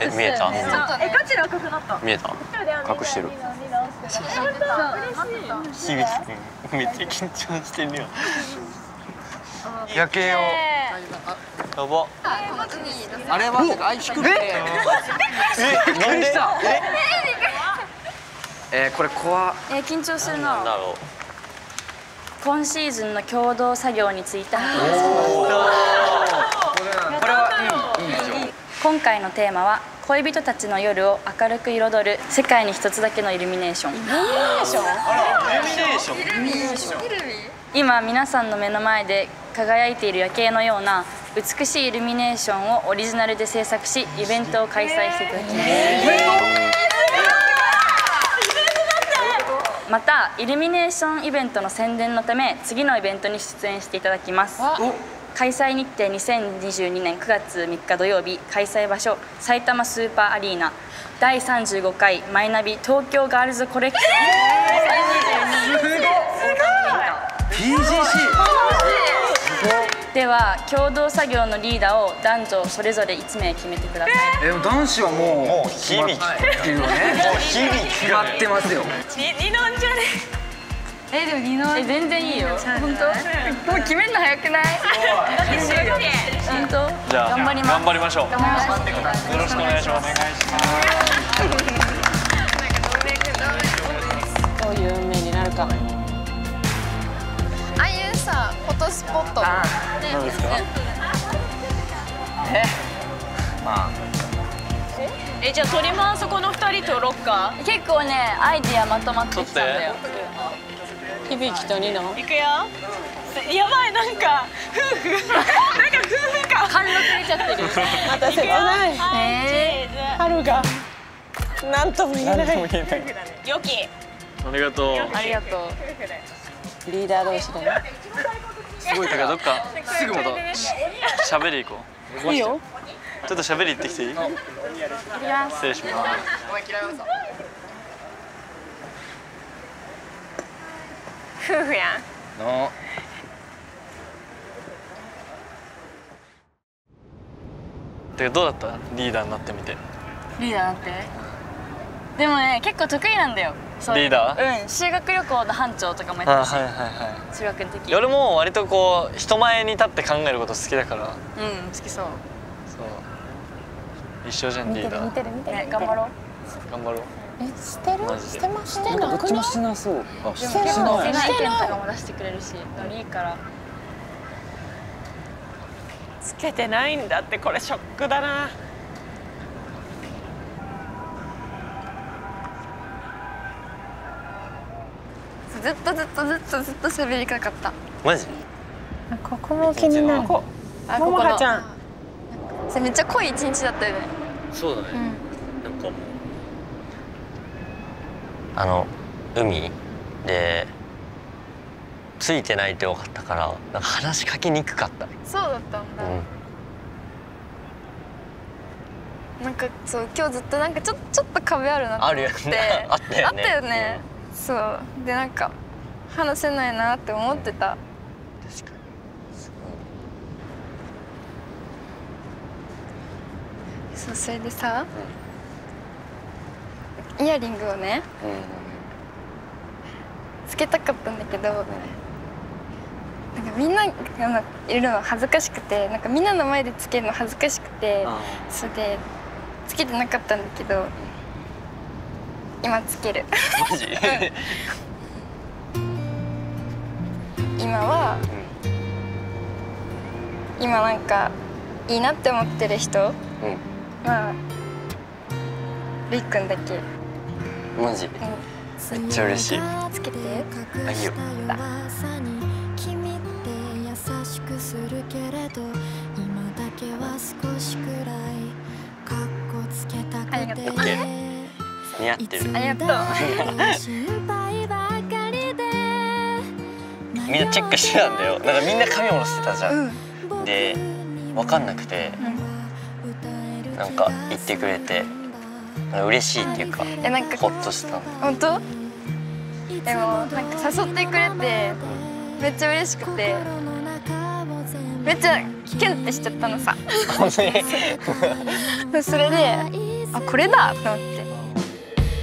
え見えた？えガチで赤くなった。見えた？隠してる。嬉しい。響きめっちゃ緊張してるよ。夜景を。やば。あれは愛しくて。え、なんで？え、これ怖。え、緊張するな。今シーズンの共同作業について発表します。今回のテーマは恋人たちの夜を明るく彩る世界に一つだけのイルミネーション。イルミネーション。イルミネーション。今皆さんの目の前で輝いている夜景のような美しいイルミネーションをオリジナルで制作し、イベントを開催していただきます。えーまた、イルミネーションイベントの宣伝のため次のイベントに出演していただきます。開催日程にせんにじゅうにねんくがつみっか土曜日、開催場所埼玉スーパーアリーナ、だいさんじゅうごかいマイナビ東京ガールズコレクションにせんにじゅうにでは、共同作業のリーダーを男女それぞれいちめい決めてください。えー、男子はもう決まってるよね。決まってますよ。にのんじゃね。え、でもにのん。え、全然いいよ。本当。もう決めるの早くない？本当。じゃあ頑張ります。頑張りましょう。よろしくお願いします。どういう運命になるか。ああいうさ、フォトスポット。どうですか？え、まあ。え、じゃあ鳥もあそこの二人とロッカー結構ね、アイディアまとまってきたんだよ。響とニノ行くよ。やばい、なんか夫婦なんか夫婦感貫禄出ちゃってる。またせてない春がなんとも言えない。良きありがとうありがとうリーダー同士だね。すごい、だからどっかすぐまた喋り行こう。いいよ、ちょっと喋り行ってきていい？失礼します。夫婦やん。の。で、どうだった？リーダーになってみて。リーダーになって？でもね、結構得意なんだよ。リーダー？うん、修学旅行の班長とかもやってたし。中学の時。俺も割とこう人前に立って考えること好きだから。うん、好きそう。そう。一緒じゃん、リーダー。見てる見てる見てる。頑張ろう。頑張ろう。え、してる？してます。してない。どっちもしなそう。してない。してない。意見とかも出してくれるし、ノリいいから。つけてないんだってこれショックだな。ずっとずっとずっとずっと喋りたかった。マジ？ここも気になる。ここ。ももはちゃん。それめっちゃ濃い一日だったよね。そうだね、うん、なんかもうあの海でついてないって多かったから、なんか話しかけにくかった。そうだったんだ、うん、なんかそう、今日ずっとなんかちょ、ちょっと壁あるなと思って。あったよね、あったよね、うん、そうで、なんか話せないなって思ってた、うん、確かに。そう、それでさ、うん、イヤリングをね、うん、つけたかったんだけど、なんかみんながいるの恥ずかしくて、なんかみんなの前でつけるの恥ずかしくて、それでつけてなかったんだけど、今つける。マジ？うん、今は、うん、今なんかいいなって思ってる人、うんまあ、りっくんだけ。マジ、うん、めっちゃ嬉しい。つけて。あ、いいよ。ありがとう。似合ってる。ありがとう。みんなチェックしてたんだよ。なんかみんな髪下ろしてたじゃん。うん、で、わかんなくて。うんなんか言ってくれて嬉しいっていうか、えなんかホッとした。本当？でもなんか誘ってくれてめっちゃ嬉しくて、めっちゃキュンってしちゃったのさ。それであこれだと思って。こ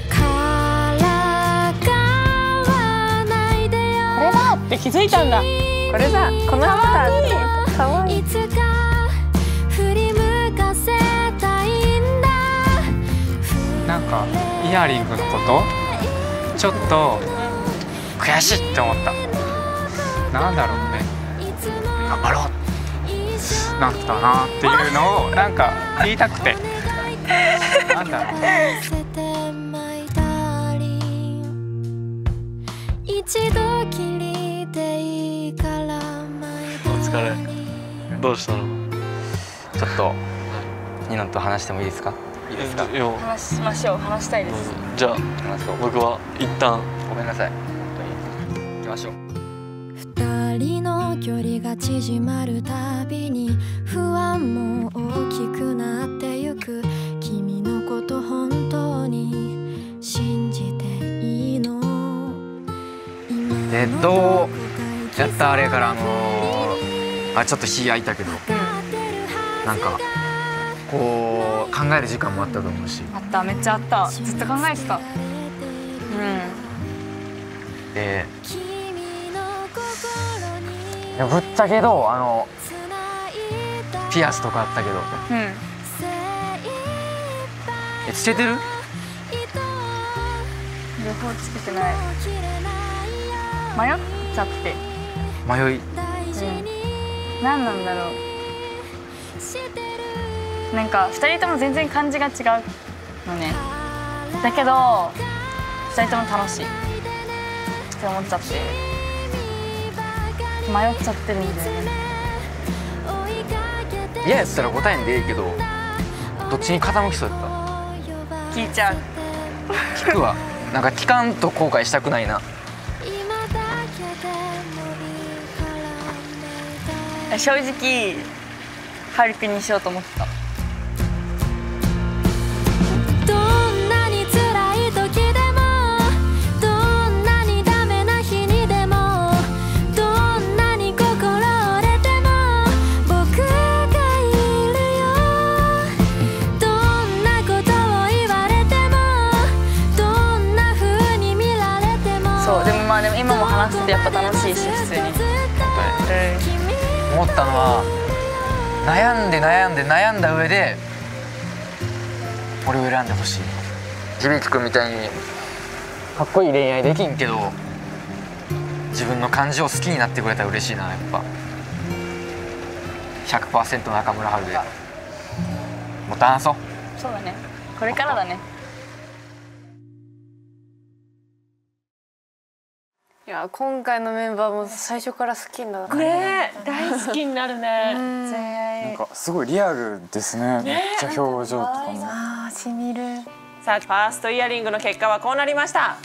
れだって気づいたんだ。これだこの人だって。かわいい。なんかイヤリングのことちょっと悔しいって思った。なんだろうね、頑張ろうなんだなっていうのをなんか言いたくてなんだろうお疲れ、どうしたの？ちょっとニノと話してもいいですか？いいですか？話しましょう。話したいです。じゃあ僕は一旦ごめんなさい。行きましょう。二人の距離が縮まるたびに不安も大きくなってゆく。君のこと本当に信じていいの？えっとやったあれからあのあちょっと日空いたけど、なんかこう考える時間もあったと思うし。あっためっちゃあった。ずっと考えてた。うん。で。いやぶっちゃけどあのピアスとかあったけど、うん、えつけてる？両方つけてない。迷っちゃって迷い、うん、何なんだろう。なんかふたりとも全然感じが違うのね。だけどふたりとも楽しいって思っちゃって。迷っちゃってるんだよね。嫌やったら答えんでいいけど、どっちに傾きそうやった？聞いちゃう。聞くわ。なんか聞かんと後悔したくないな。正直ハルくんにしようと思ってた。今も話しててやっぱ楽しいし、普通に本当に思ったのは、悩んで悩んで悩んだ上で俺を選んでほしい。響くんみたいにかっこいい恋愛できんけど、自分の感情を好きになってくれたら嬉しいな。やっぱ ひゃくパーセント 中村春でもっと話そう。そうだね、これからだね。いや今回のメンバーも最初から好きになるね。大好きになるね。なんかすごいリアルですね。めっちゃ表情とかも。ああ染みる。さあファーストイヤリングの結果はこうなりました。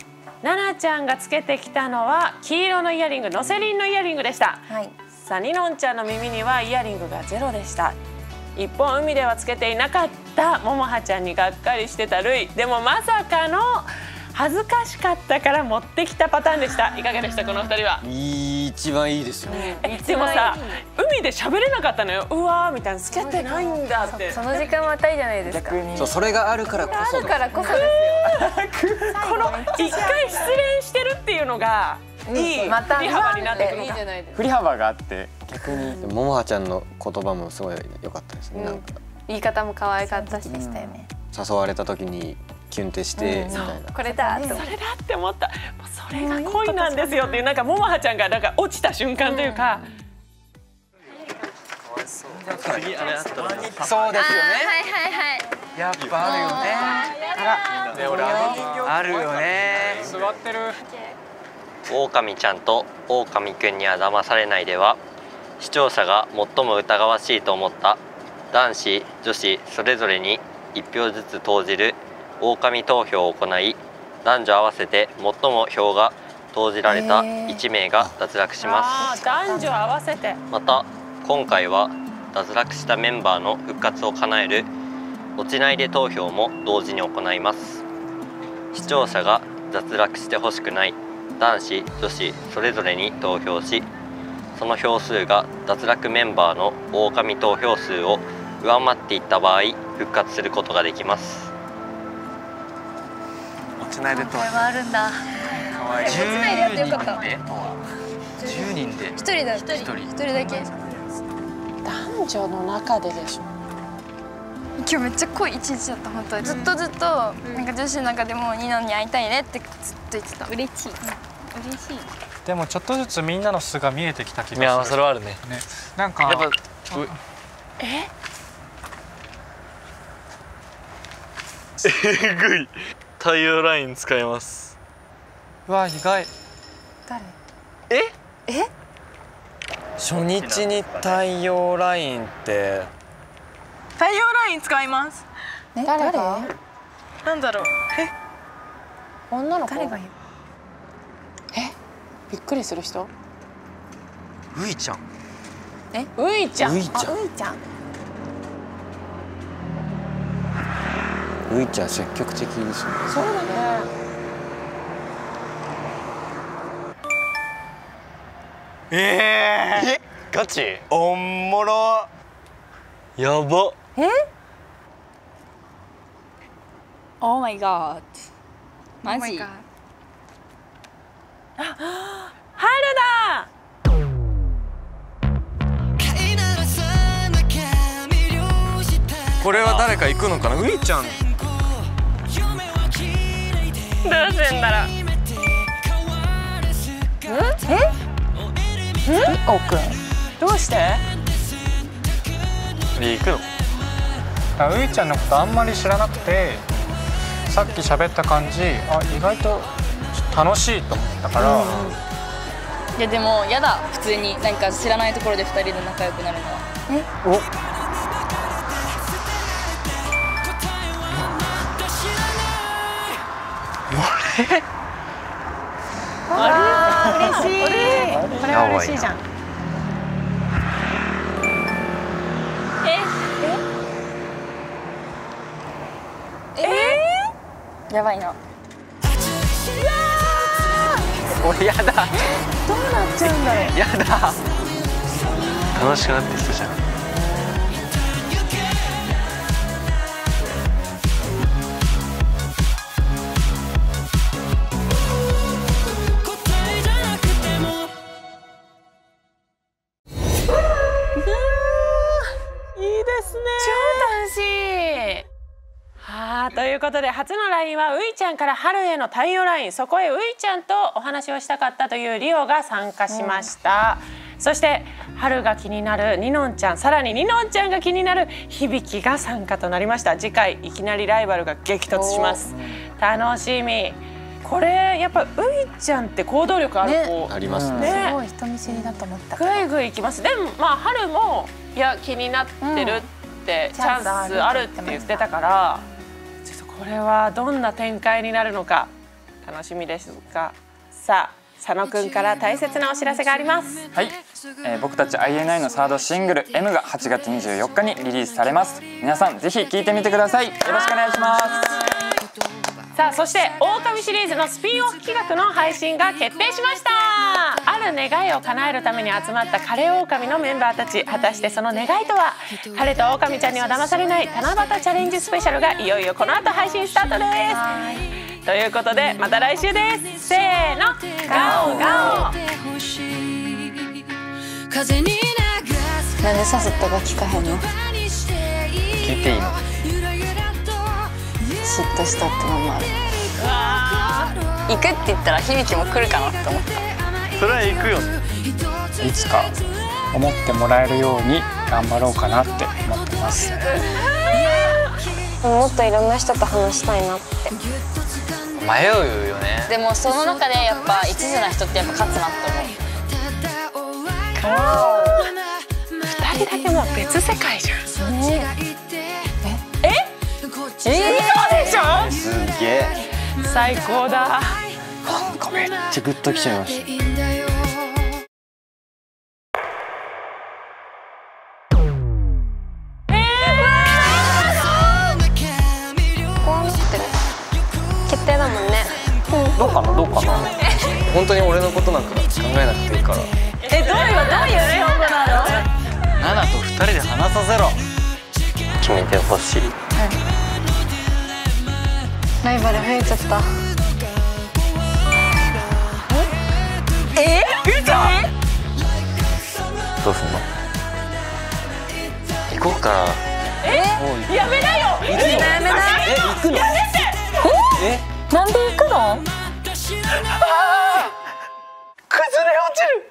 ななちゃんがつけてきたのは黄色のイヤリング、のせりんのイヤリングでした。はい、さあにのんちゃんの耳にはイヤリングがゼロでした。一本海ではつけていなかったももはちゃんにがっかりしてたるい。でもまさかの。恥ずかしかったから持ってきたパターンでした。いかがでしたこの二人は？いい、一番いいですよね。でもさ、海で喋れなかったのよ。うわーみたいな、つけてないんだって。その時間は大じゃないですか。そう、それがあるからこそ。あるからこそですよ。この一回失恋してるっていうのがいい。また振り幅になってくるのか。振り幅があって逆に。ももはちゃんの言葉もすごい良かったですね。なんか言い方も可愛かったしでしたよね。誘われた時に。キュンってしてみたいな、これだそれだって思った。それが恋なんですよっていう、なんかももはちゃんがなんか落ちた瞬間というか。次あれあったらそうですよね。はいはいはいやっぱあるよね。あるよね。座ってる狼ちゃんと狼くんには騙されないでは、視聴者が最も疑わしいと思った男子女子それぞれにいち票ずつ投じる狼投票を行い、男女合わせて最も票が投じられたいちめいが脱落します。男女合わせて。また今回は脱落したメンバーの復活を叶える落ちないで投票も同時に行います。視聴者が脱落してほしくない男子女子それぞれに投票し、その票数が脱落メンバーの狼投票数を上回っていった場合、復活することができます。これはあるんだ。じゅうにんでひとりだ。ひとりだけ。男女の中ででしょ。今日めっちゃ濃い一日だった本当に。ずっとずっとなんか女子の中でもニノに会いたいねってずっと言ってた。嬉しい。嬉しい。でもちょっとずつみんなの素が見えてきた気がする。いや、それはあるね。ね、なんかやっぱえ？えぐい。太陽ライン使います。うわ、意外。誰？え？え？初日に太陽ラインって。太陽ライン使います。ね、誰が？なんだろう。え？女の子。誰がいる？え？びっくりする人？ういちゃん。え？ういちゃん。ういちゃん。ういちゃん。ういちゃん積極的ですね。そうだね。えー、え、ガチ？おんもろ。やば。え？ Oh my god。マジ？あ、春だ。これは誰か行くのかな？ういちゃん。どうすんだろう。え？え？リコくん。どうして？リ行くの？あ、ういちゃんのことあんまり知らなくて、さっき喋った感じ、あ、意外と楽しいと思ったから。うん、いやでもやだ、普通になんか知らないところで二人で仲良くなるのは。え？お。あれ、嬉しい。これは嬉しいじゃん。え、え、え、やばいな。おい、やだ。どうなっちゃうんだろう。やだ。楽しくなってきたじゃん。ということで初の ライン はういちゃんから春への太陽ライン、そこへういちゃんとお話をしたかったというリオが参加しました、うん、そして春が気になるにのんちゃん、さらににのんちゃんが気になる響が参加となりました。次回いきなりライバルが激突します。楽しみ。これやっぱういちゃんって行動力ある子、ね、ありますね。すごい人見知りだと思ったからぐいぐいいきます。でもまあ春もいや気になってるって、うん、チャンスあるって言ってたから、これはどんな展開になるのか楽しみですが、さあ佐野くんから大切なお知らせがあります。はい、えー、僕たち アイエヌアイ のサードシングル「エム」がはちがつにじゅうよっかにリリースされます。皆さんぜひ聴いてみてください。よろしくお願いします。さあそして狼シリーズのスピンオフ企画の配信が決定しました。ある願いを叶えるために集まったカレー狼のメンバーたち、果たしてその願いとは。春と狼ちゃんには騙されない七夕チャレンジスペシャルがいよいよこの後配信スタートです。ということでまた来週です。せーの、ガオガオ。なんでさすったが聞かへんの？聞いていいの？嫉妬したってのもある。行くって言ったら響も来るかなって思った。それは行くよ。いつか思ってもらえるように頑張ろうかなって思ってます。もっといろんな人と話したいなって。迷うよね。でもその中でやっぱ一途な人ってやっぱ勝つなって思う。二人だけもう別世界じゃん。ね、え？え？嘘でしょ？すげえ。最高だ。なんかめっちゃグッときちゃいました。どうかなどうかな本当に俺のことなんか考えなくていいから。え、どういうどういう日本語なの？ナナと二人で話させろ。決めてほしい、はい、ライバル増えちゃった。え？え？どうすんの？行こうか。え？やめなよ。行くの？やめなよ。え？行くの？やめて。え？なんで行くの？ずれ落ちる。